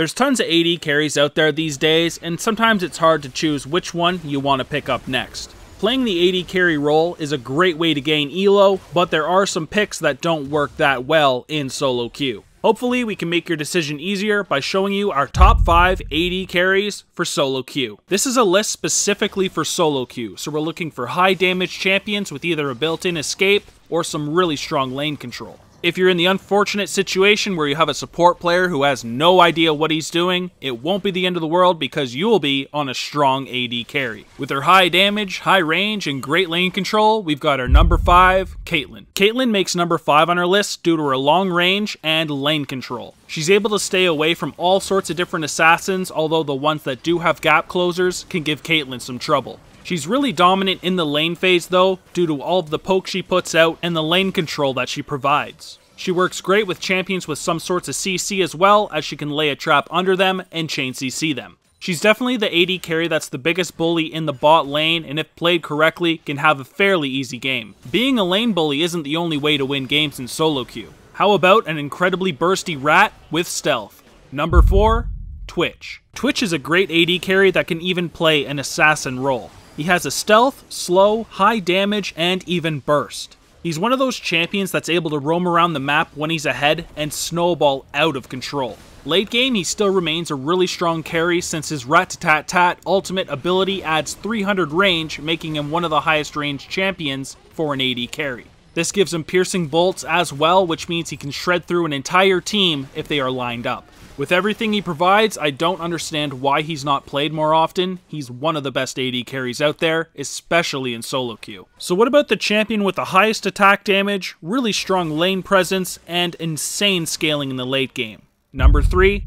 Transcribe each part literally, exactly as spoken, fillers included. There's tons of A D carries out there these days, and sometimes it's hard to choose which one you want to pick up next. Playing the A D carry role is a great way to gain elo, but there are some picks that don't work that well in solo queue. Hopefully we can make your decision easier by showing you our top five A D carries for solo queue. This is a list specifically for solo queue, so we're looking for high damage champions with either a built-in escape or some really strong lane control. If you're in the unfortunate situation where you have a support player who has no idea what he's doing, it won't be the end of the world because you'll be on a strong A D carry. With her high damage, high range, and great lane control, we've got our number five, Caitlyn. Caitlyn makes number five on our list due to her long range and lane control. She's able to stay away from all sorts of different assassins, although the ones that do have gap closers can give Caitlyn some trouble. She's really dominant in the lane phase though, due to all of the poke she puts out and the lane control that she provides. She works great with champions with some sorts of C C as well, as she can lay a trap under them and chain C C them. She's definitely the A D carry that's the biggest bully in the bot lane, and if played correctly, can have a fairly easy game. Being a lane bully isn't the only way to win games in solo queue. How about an incredibly bursty rat with stealth? Number four, Twitch. Twitch is a great A D carry that can even play an assassin role. He has a stealth, slow, high damage, and even burst. He's one of those champions that's able to roam around the map when he's ahead and snowball out of control. Late game, he still remains a really strong carry since his rat-tat-tat ultimate ability adds three hundred range, making him one of the highest range champions for an A D carry. This gives him piercing bolts as well, which means he can shred through an entire team if they are lined up. With everything he provides, I don't understand why he's not played more often. He's one of the best A D carries out there, especially in solo queue. So what about the champion with the highest attack damage, really strong lane presence, and insane scaling in the late game? Number three,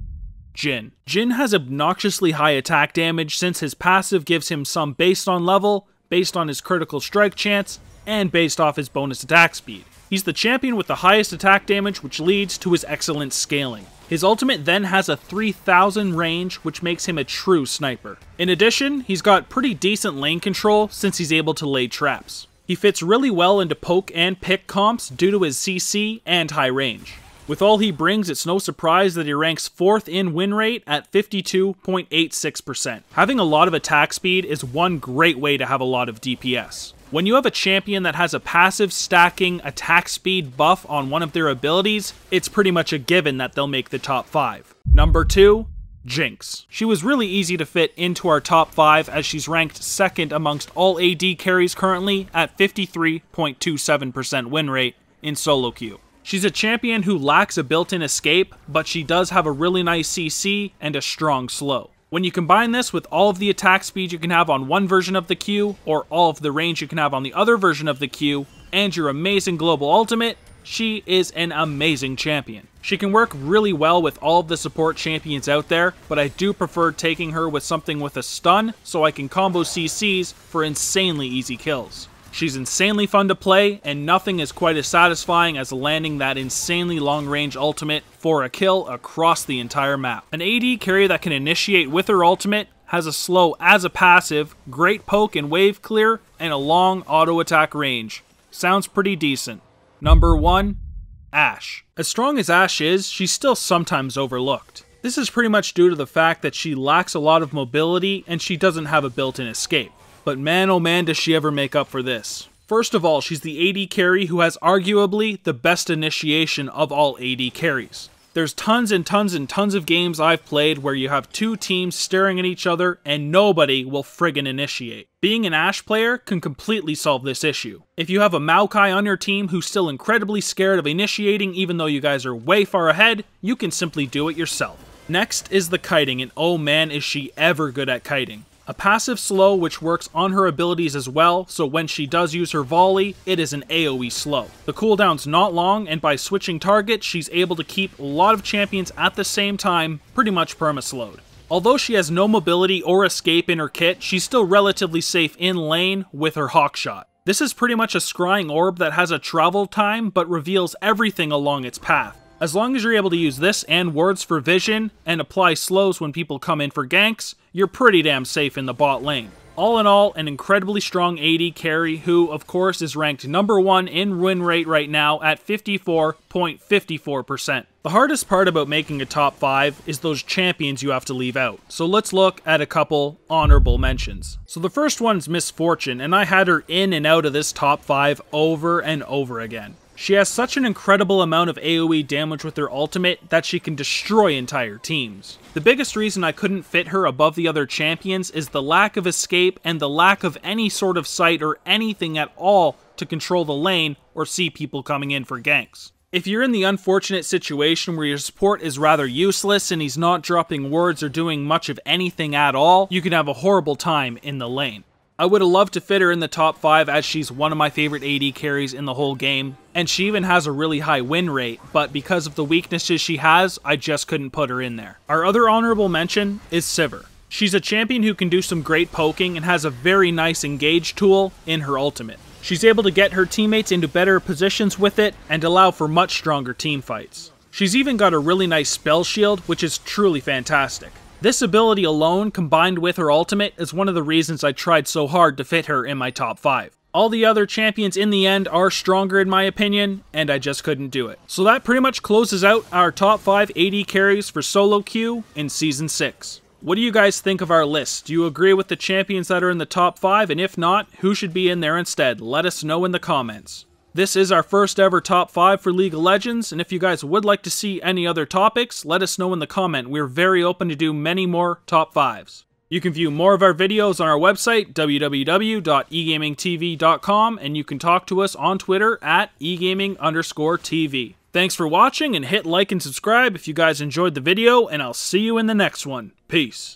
Jhin. Jhin has obnoxiously high attack damage since his passive gives him some based on level, based on his critical strike chance, and based off his bonus attack speed. He's the champion with the highest attack damage, which leads to his excellent scaling. His ultimate then has a three thousand range, which makes him a true sniper. In addition, he's got pretty decent lane control since he's able to lay traps. He fits really well into poke and pick comps due to his C C and high range. With all he brings, it's no surprise that he ranks fourth in win rate at fifty-two point eight six percent. Having a lot of attack speed is one great way to have a lot of D P S. When you have a champion that has a passive stacking attack speed buff on one of their abilities, it's pretty much a given that they'll make the top five. Number two, Jinx. She was really easy to fit into our top five as she's ranked second amongst all A D carries currently at fifty-three point two seven percent win rate in solo queue. She's a champion who lacks a built-in escape, but she does have a really nice C C and a strong slow. When you combine this with all of the attack speed you can have on one version of the queue, or all of the range you can have on the other version of the queue, and your amazing global ultimate, she is an amazing champion. She can work really well with all of the support champions out there, but I do prefer taking her with something with a stun so I can combo C Cs for insanely easy kills. She's insanely fun to play, and nothing is quite as satisfying as landing that insanely long-range ultimate for a kill across the entire map. An A D carry that can initiate with her ultimate, has a slow as a passive, great poke and wave clear, and a long auto-attack range. Sounds pretty decent. Number one, Ashe. As strong as Ashe is, she's still sometimes overlooked. This is pretty much due to the fact that she lacks a lot of mobility and she doesn't have a built-in escape. But man, oh man, does she ever make up for this. First of all, she's the A D carry who has arguably the best initiation of all A D carries. There's tons and tons and tons of games I've played where you have two teams staring at each other and nobody will friggin' initiate. Being an Ashe player can completely solve this issue. If you have a Maokai on your team who's still incredibly scared of initiating even though you guys are way far ahead, you can simply do it yourself. Next is the kiting, and oh man is she ever good at kiting. A passive slow which works on her abilities as well, so when she does use her volley, it is an AoE slow. The cooldown's not long, and by switching targets, she's able to keep a lot of champions at the same time, pretty much permaslowed. Although she has no mobility or escape in her kit, she's still relatively safe in lane with her hawkshot. This is pretty much a scrying orb that has a travel time, but reveals everything along its path. As long as you're able to use this and wards for vision, and apply slows when people come in for ganks, you're pretty damn safe in the bot lane. All in all, an incredibly strong A D carry who, of course, is ranked number one in win rate right now at fifty-four point five four percent. The hardest part about making a top five is those champions you have to leave out, so let's look at a couple honorable mentions. So the first one's Miss Fortune, and I had her in and out of this top five over and over again. She has such an incredible amount of AoE damage with her ultimate that she can destroy entire teams. The biggest reason I couldn't fit her above the other champions is the lack of escape and the lack of any sort of sight or anything at all to control the lane or see people coming in for ganks. If you're in the unfortunate situation where your support is rather useless and he's not dropping wards or doing much of anything at all, you can have a horrible time in the lane. I would have loved to fit her in the top five as she's one of my favorite A D carries in the whole game, and she even has a really high win rate, but because of the weaknesses she has, I just couldn't put her in there. Our other honorable mention is Sivir. She's a champion who can do some great poking and has a very nice engage tool in her ultimate. She's able to get her teammates into better positions with it and allow for much stronger team fights. She's even got a really nice spell shield, which is truly fantastic. This ability alone, combined with her ultimate, is one of the reasons I tried so hard to fit her in my top five. All the other champions in the end are stronger in my opinion, and I just couldn't do it. So that pretty much closes out our top five A D carries for solo queue in season six. What do you guys think of our list? Do you agree with the champions that are in the top five? And if not, who should be in there instead? Let us know in the comments. This is our first ever top five for League of Legends, and if you guys would like to see any other topics, let us know in the comment. We're very open to do many more top fives. You can view more of our videos on our website, w w w dot e gaming t v dot com, and you can talk to us on Twitter at e gaming underscore t v. Thanks for watching, and hit like and subscribe if you guys enjoyed the video, and I'll see you in the next one. Peace.